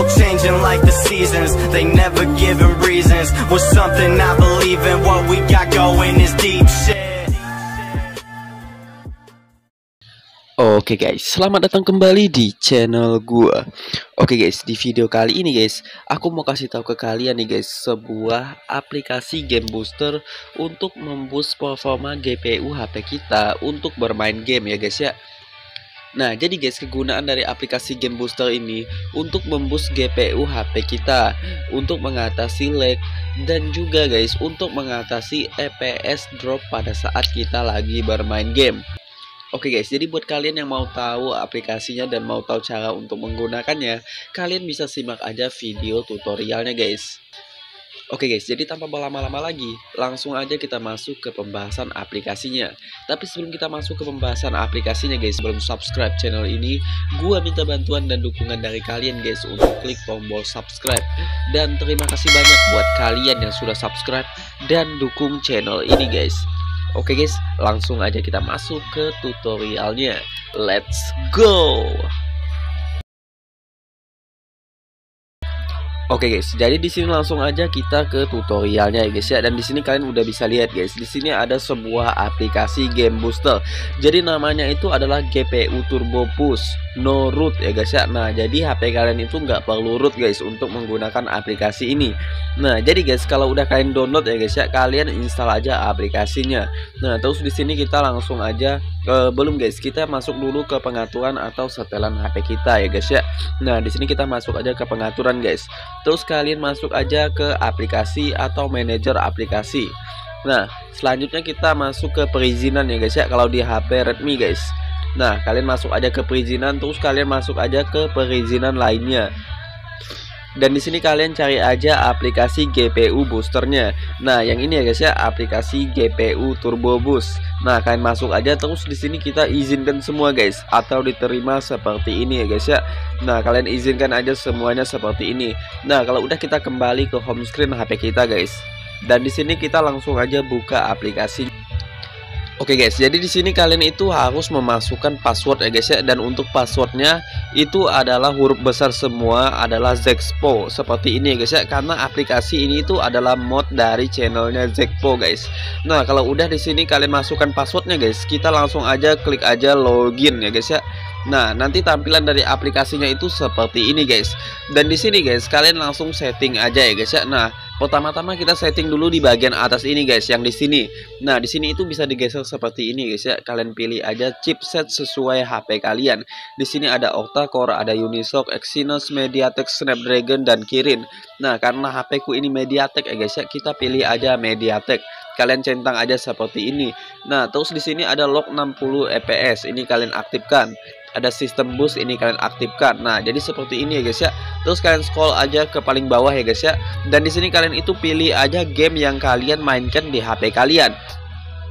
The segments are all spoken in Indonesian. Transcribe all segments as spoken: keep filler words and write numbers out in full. people changing like the seasons. They never giving reasons. With something I believe in, what we got going is deep shit. Oke okay guys, selamat datang kembali di channel gua. Oke okay guys, di video kali ini guys, aku mau kasih tahu ke kalian nih guys, sebuah aplikasi game booster untuk memboost performa G P U H P kita untuk bermain game ya guys ya. Nah, jadi guys, kegunaan dari aplikasi game booster ini untuk memboost G P U H P kita, untuk mengatasi lag, dan juga guys, untuk mengatasi E P S drop pada saat kita lagi bermain game. Oke guys, jadi buat kalian yang mau tahu aplikasinya dan mau tahu cara untuk menggunakannya, kalian bisa simak aja video tutorialnya guys. Oke guys, jadi tanpa berlama-lama lagi, langsung aja kita masuk ke pembahasan aplikasinya. Tapi sebelum kita masuk ke pembahasan aplikasinya guys, belum subscribe channel ini, gua minta bantuan dan dukungan dari kalian guys untuk klik tombol subscribe. Dan terima kasih banyak buat kalian yang sudah subscribe dan dukung channel ini guys. Oke guys, langsung aja kita masuk ke tutorialnya. Let's go! Oke guys, jadi di sini langsung aja kita ke tutorialnya ya guys ya. Dan di sini kalian udah bisa lihat guys, di sini ada sebuah aplikasi game booster. Jadi namanya itu adalah G P U Turbo Boost No Root ya guys ya. Nah, jadi H P kalian itu nggak perlu root guys untuk menggunakan aplikasi ini. Nah, jadi guys, kalau udah kalian download ya guys ya, kalian install aja aplikasinya. Nah, terus di sini kita langsung aja eh, belum guys, kita masuk dulu ke pengaturan atau setelan H P kita ya guys ya. Nah, di sini kita masuk aja ke pengaturan guys. Terus kalian masuk aja ke aplikasi atau manajer aplikasi. Nah, selanjutnya kita masuk ke perizinan ya guys ya, kalau di H P Redmi guys. Nah, kalian masuk aja ke perizinan, terus kalian masuk aja ke perizinan lainnya. Dan di sini kalian cari aja aplikasi G P U boosternya. Nah, yang ini ya guys ya, aplikasi G P U Turbo Boost. Nah, kalian masuk aja, terus di sini kita izinkan semua guys, atau diterima seperti ini ya guys ya. Nah, kalian izinkan aja semuanya seperti ini. Nah, kalau udah kita kembali ke home screen H P kita guys. Dan di sini kita langsung aja buka aplikasi. Oke okay guys, jadi di sini kalian itu harus memasukkan password ya guys ya, dan untuk passwordnya itu adalah huruf besar semua, adalah Zexpo seperti ini ya guys ya, karena aplikasi ini itu adalah mod dari channelnya Zexpo guys. Nah, kalau udah di sini kalian masukkan passwordnya guys, kita langsung aja klik aja login ya guys ya. Nah, nanti tampilan dari aplikasinya itu seperti ini guys. Dan di sini guys, kalian langsung setting aja ya guys ya. Nah, pertama-tama kita setting dulu di bagian atas ini guys, yang di sini. Nah, di sini itu bisa digeser seperti ini guys ya. Kalian pilih aja chipset sesuai H P kalian. Di sini ada Octa Core, ada Unisoc, Exynos, MediaTek, Snapdragon, dan Kirin. Nah, karena H P ku ini MediaTek ya guys ya, kita pilih aja MediaTek. Kalian centang aja seperti ini. Nah, terus di sini ada log enam puluh F P S, ini kalian aktifkan. Ada sistem boost, ini kalian aktifkan. Nah, jadi seperti ini ya guys ya. Terus kalian scroll aja ke paling bawah ya guys ya. Dan di sini kalian itu pilih aja game yang kalian mainkan di H P kalian.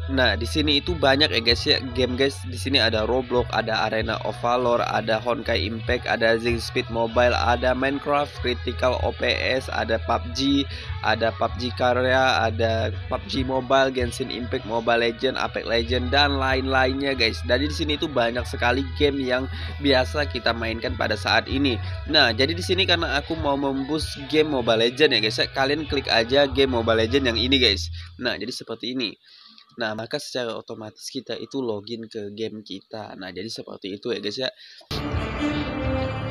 Nah, di sini itu banyak ya guys ya game guys. Di sini ada Roblox, ada Arena of Valor, ada Honkai Impact, ada Zing Speed Mobile, ada Minecraft, Critical O P S, ada P U B G, ada P U B G Karya, ada P U B G Mobile, Genshin Impact, Mobile Legends, Apex Legends, dan lain-lainnya guys. Jadi di sini itu banyak sekali game yang biasa kita mainkan pada saat ini. Nah, jadi di sini karena aku mau memboost game Mobile Legends ya guys ya, kalian klik aja game Mobile Legends yang ini guys. Nah, jadi seperti ini. Nah, maka secara otomatis kita itu login ke game kita. Nah, jadi seperti itu ya guys ya.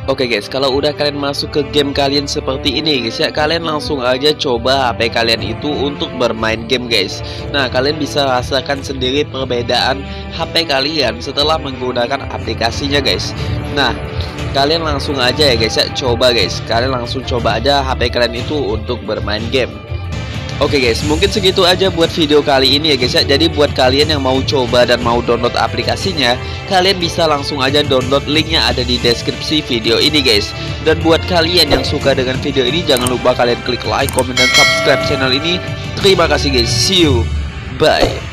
Oke okay guys, kalau udah kalian masuk ke game kalian seperti ini guys ya, kalian langsung aja coba H P kalian itu untuk bermain game guys. Nah, kalian bisa rasakan sendiri perbedaan H P kalian setelah menggunakan aplikasinya guys. Nah, kalian langsung aja ya guys ya, coba guys. Kalian langsung coba aja H P kalian itu untuk bermain game. Oke okay guys, mungkin segitu aja buat video kali ini ya guys ya. Jadi buat kalian yang mau coba dan mau download aplikasinya, kalian bisa langsung aja download, linknya ada di deskripsi video ini guys. Dan buat kalian yang suka dengan video ini, jangan lupa kalian klik like, comment, dan subscribe channel ini. Terima kasih guys, see you, bye.